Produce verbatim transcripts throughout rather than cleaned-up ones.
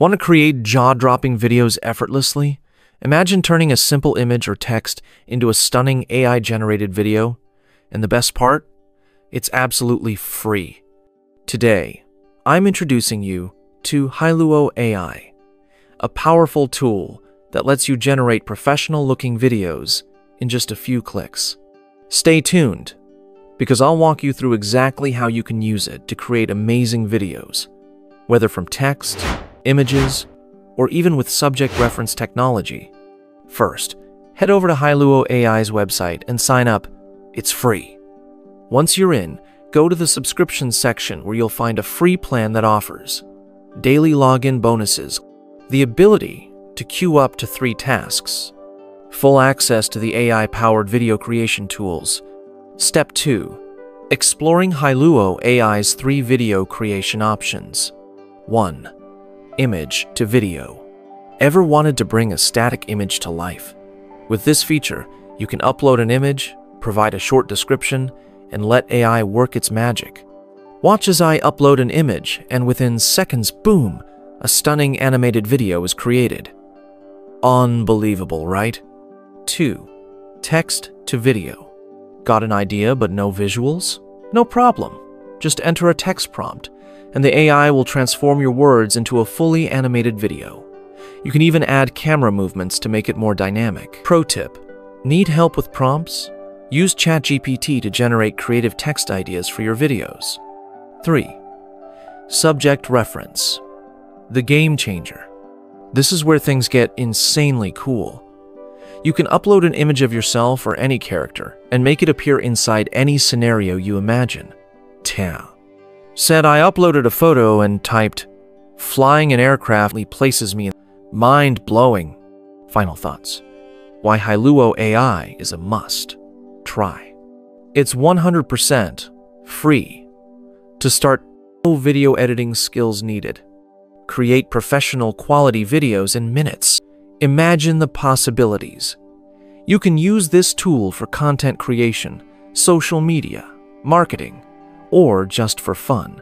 Want to create jaw-dropping videos effortlessly? Imagine turning a simple image or text into a stunning A I-generated video. And the best part? It's absolutely free. Today, I'm introducing you to Hailuo A I, a powerful tool that lets you generate professional-looking videos in just a few clicks. Stay tuned, because I'll walk you through exactly how you can use it to create amazing videos, whether from text, images, or even with subject reference technology. First, head over to Hailuo A I's website and sign up. It's free. Once you're in, go to the subscription section where you'll find a free plan that offers daily login bonuses, the ability to queue up to three tasks, full access to the A I-powered video creation tools. Step two. Exploring Hailuo A I's three video creation options. one. Image to video. Ever wanted to bring a static image to life? With this feature, you can upload an image, provide a short description, and let A I work its magic. Watch as I upload an image, and within seconds, boom, a stunning animated video is created. Unbelievable, right? two. Text to video. Got an idea but no visuals? No problem. Just enter a text prompt, and the A I will transform your words into a fully animated video. You can even add camera movements to make it more dynamic. Pro tip: need help with prompts? Use ChatGPT to generate creative text ideas for your videos. three. Subject reference. The game changer. This is where things get insanely cool. You can upload an image of yourself or any character and make it appear inside any scenario you imagine. Tell. Said I uploaded a photo and typed, "Flying an aircraft places me in." Mind-blowing. Final thoughts. Why Hailuo A I is a must. Try. It's one hundred percent free. To start, no video editing skills needed. Create professional quality videos in minutes. Imagine the possibilities. You can use this tool for content creation, social media, marketing, or just for fun.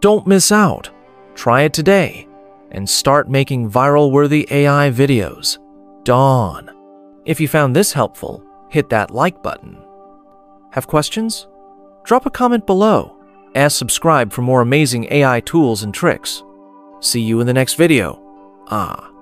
Don't miss out. Try it today and start making viral-worthy A I videos. Dawn. If you found this helpful, hit that like button. Have questions? Drop a comment below and subscribe for more amazing A I tools and tricks. See you in the next video. Ah.